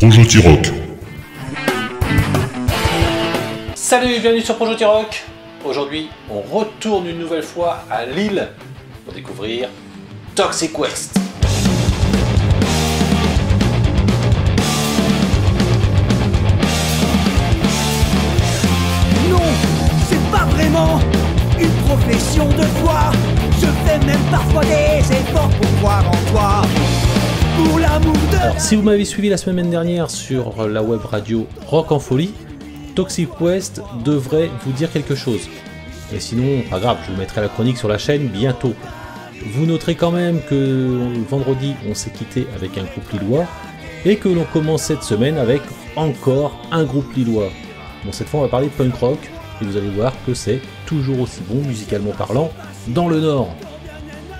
Projotirock. Salut, bienvenue sur Projotirock. Aujourd'hui, on retourne une nouvelle fois à Lille pour découvrir Toxic Waste. Non, c'est pas vraiment une profession de foi. Je fais même parfois des efforts pour croire en toi. Alors, si vous m'avez suivi la semaine dernière sur la web radio Rock en Folie, Toxic Waste devrait vous dire quelque chose. Mais sinon, pas grave, je vous mettrai la chronique sur la chaîne bientôt. Vous noterez quand même que vendredi, on s'est quitté avec un groupe lillois et que l'on commence cette semaine avec encore un groupe lillois. Bon, cette fois, on va parler de punk rock et vous allez voir que c'est toujours aussi bon, musicalement parlant, dans le Nord.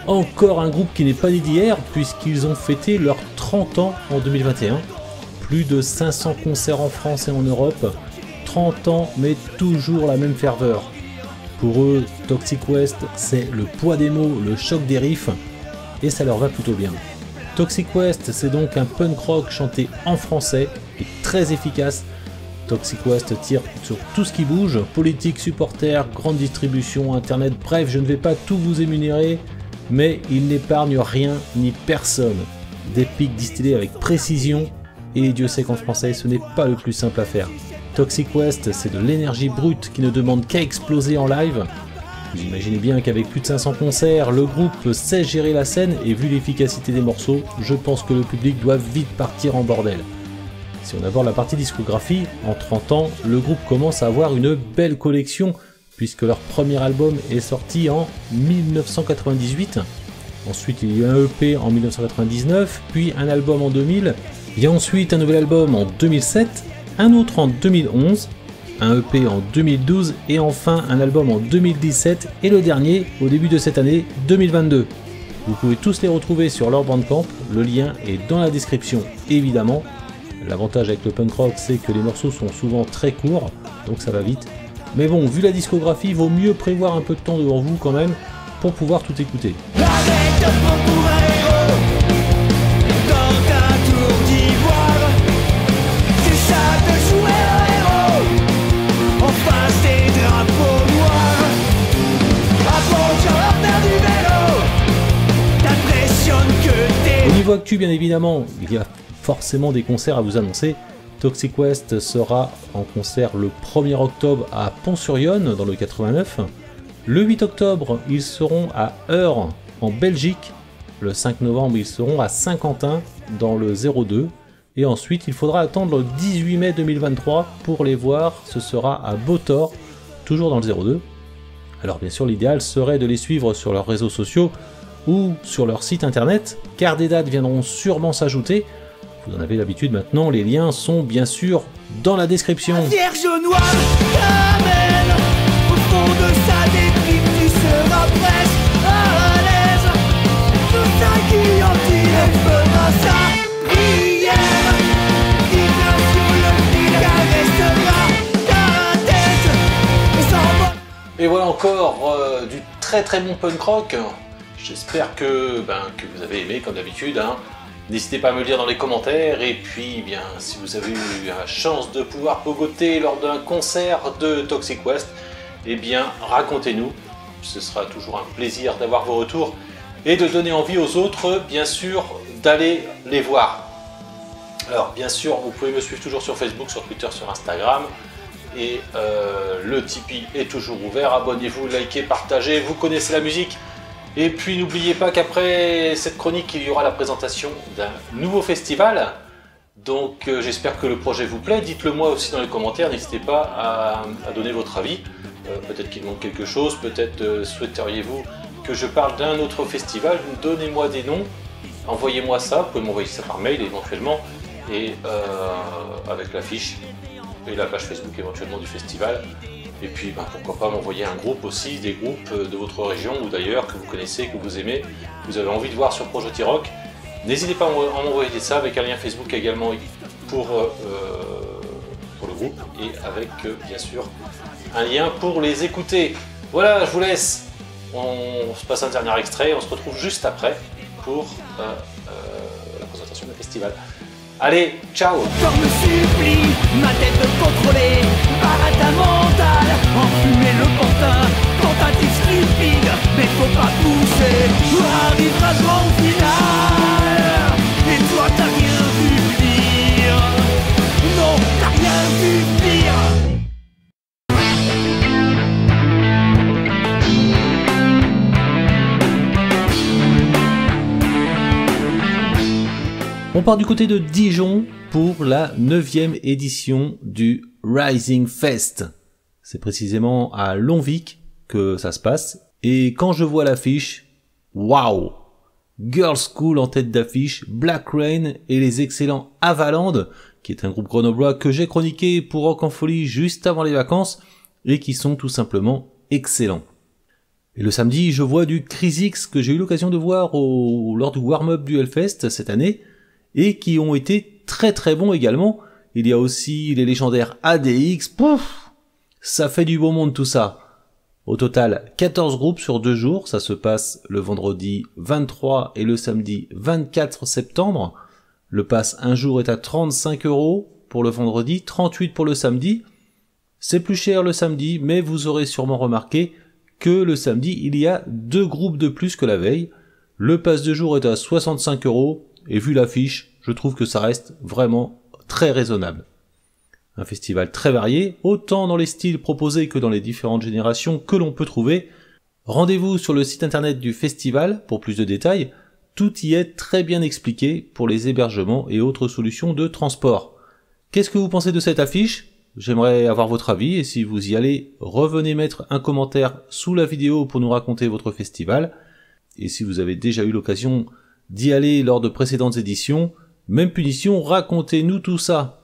Encore un groupe qui n'est pas né d'hier, puisqu'ils ont fêté leurs 30 ans en 2021. Plus de 500 concerts en France et en Europe. 30 ans, mais toujours la même ferveur. Pour eux, Toxic Waste, c'est le poids des mots, le choc des riffs, et ça leur va plutôt bien. Toxic Waste, c'est donc un punk rock chanté en français, et très efficace. Toxic Waste tire sur tout ce qui bouge, politique, supporters, grande distribution, internet, bref, je ne vais pas tout vous énumérer. Mais il n'épargne rien ni personne. Des pics distillés avec précision, et Dieu sait qu'en français ce n'est pas le plus simple à faire. Toxic Waste, c'est de l'énergie brute qui ne demande qu'à exploser en live. Vous imaginez bien qu'avec plus de 500 concerts, le groupe sait gérer la scène, et vu l'efficacité des morceaux, je pense que le public doit vite partir en bordel. Si on aborde la partie discographie, en 30 ans, le groupe commence à avoir une belle collection, puisque leur premier album est sorti en 1998. Ensuite, il y a eu un EP en 1999, puis un album en 2000, il y a ensuite un nouvel album en 2007, un autre en 2011, un EP en 2012 et enfin un album en 2017 et le dernier au début de cette année 2022. Vous pouvez tous les retrouver sur leur Bandcamp, le lien est dans la description évidemment. L'avantage avec le punk rock, c'est que les morceaux sont souvent très courts, donc ça va vite. Mais bon, vu la discographie, vaut mieux prévoir un peu de temps devant vous quand même pour pouvoir tout écouter. Au niveau actu, bien évidemment, il y a forcément des concerts à vous annoncer. Toxic Waste sera en concert le 1er octobre à Pont-sur-Yonne dans le 89. Le 8 octobre, ils seront à Eure en Belgique. Le 5 novembre, ils seront à Saint-Quentin dans le 02. Et ensuite, il faudra attendre le 18 mai 2023 pour les voir. Ce sera à Botor, toujours dans le 02. Alors bien sûr, l'idéal serait de les suivre sur leurs réseaux sociaux ou sur leur site internet, car des dates viendront sûrement s'ajouter. Vous en avez l'habitude maintenant, les liens sont bien sûr dans la description. Et voilà encore du très très bon punk rock. J'espère que vous avez aimé comme d'habitude. N'hésitez pas à me le dire dans les commentaires, et puis bien si vous avez eu la chance de pouvoir pogoter lors d'un concert de Toxic Waste, eh bien racontez-nous, ce sera toujours un plaisir d'avoir vos retours et de donner envie aux autres bien sûr d'aller les voir. Alors bien sûr vous pouvez me suivre toujours sur Facebook, sur Twitter, sur Instagram, et le Tipeee est toujours ouvert, abonnez-vous, likez, partagez, vous connaissez la musique. Et puis n'oubliez pas qu'après cette chronique, il y aura la présentation d'un nouveau festival. Donc j'espère que le projet vous plaît. Dites-le moi aussi dans les commentaires, n'hésitez pas à donner votre avis. Peut-être qu'il manque quelque chose, peut-être souhaiteriez-vous que je parle d'un autre festival. Donnez-moi des noms, envoyez-moi ça, vous pouvez m'envoyer ça par mail éventuellement, et avec la fiche et la page Facebook éventuellement du festival. Et puis pourquoi pas m'envoyer un groupe aussi, des groupes de votre région ou d'ailleurs que vous connaissez, que vous aimez, que vous avez envie de voir sur Projotirock. N'hésitez pas à m'envoyer ça avec un lien Facebook également pour le groupe et avec bien sûr un lien pour les écouter. Voilà, je vous laisse, on se passe un dernier extrait, on se retrouve juste après pour la présentation du festival. Allez, ciao. Ton me supplie, ma tête contrôlée par un tas mental, enfumer le pantin, tentative stupide, mais faut pas pousser. Tu arriveras au final, et toi t'as rien vu venir. Non, t'as rien vu venir. On part du côté de Dijon pour la 9e édition du Rising Fest. C'est précisément à Longvic que ça se passe. Et quand je vois l'affiche, waouh! Girlschool en tête d'affiche, Black Rain et les excellents Avaland, qui est un groupe grenoblois que j'ai chroniqué pour Rock en Folie juste avant les vacances et qui sont tout simplement excellents. Et le samedi, je vois du Crisix que j'ai eu l'occasion de voir lors du warm-up du Hellfest cette année, et qui ont été très très bons également. Il y a aussi les légendaires ADX, pouf, ça fait du beau monde tout ça. Au total, 14 groupes sur 2 jours, ça se passe le vendredi 23 et le samedi 24 septembre. Le pass un jour est à 35 € pour le vendredi, 38 pour le samedi. C'est plus cher le samedi, mais vous aurez sûrement remarqué que le samedi, il y a 2 groupes de plus que la veille. Le pass de jour est à 65 €. Et vu l'affiche, je trouve que ça reste vraiment très raisonnable. Un festival très varié, autant dans les styles proposés que dans les différentes générations que l'on peut trouver. Rendez-vous sur le site internet du festival pour plus de détails. Tout y est très bien expliqué pour les hébergements et autres solutions de transport. Qu'est-ce que vous pensez de cette affiche? J'aimerais avoir votre avis, et si vous y allez, revenez mettre un commentaire sous la vidéo pour nous raconter votre festival. Et si vous avez déjà eu l'occasion d'y aller lors de précédentes éditions, même punition, racontez-nous tout ça.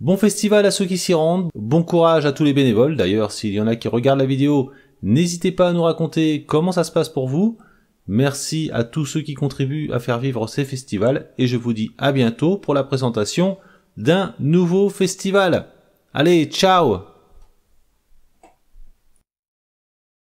Bon festival à ceux qui s'y rendent, bon courage à tous les bénévoles. D'ailleurs, s'il y en a qui regardent la vidéo, n'hésitez pas à nous raconter comment ça se passe pour vous. Merci à tous ceux qui contribuent à faire vivre ces festivals, et je vous dis à bientôt pour la présentation d'un nouveau festival. Allez, ciao!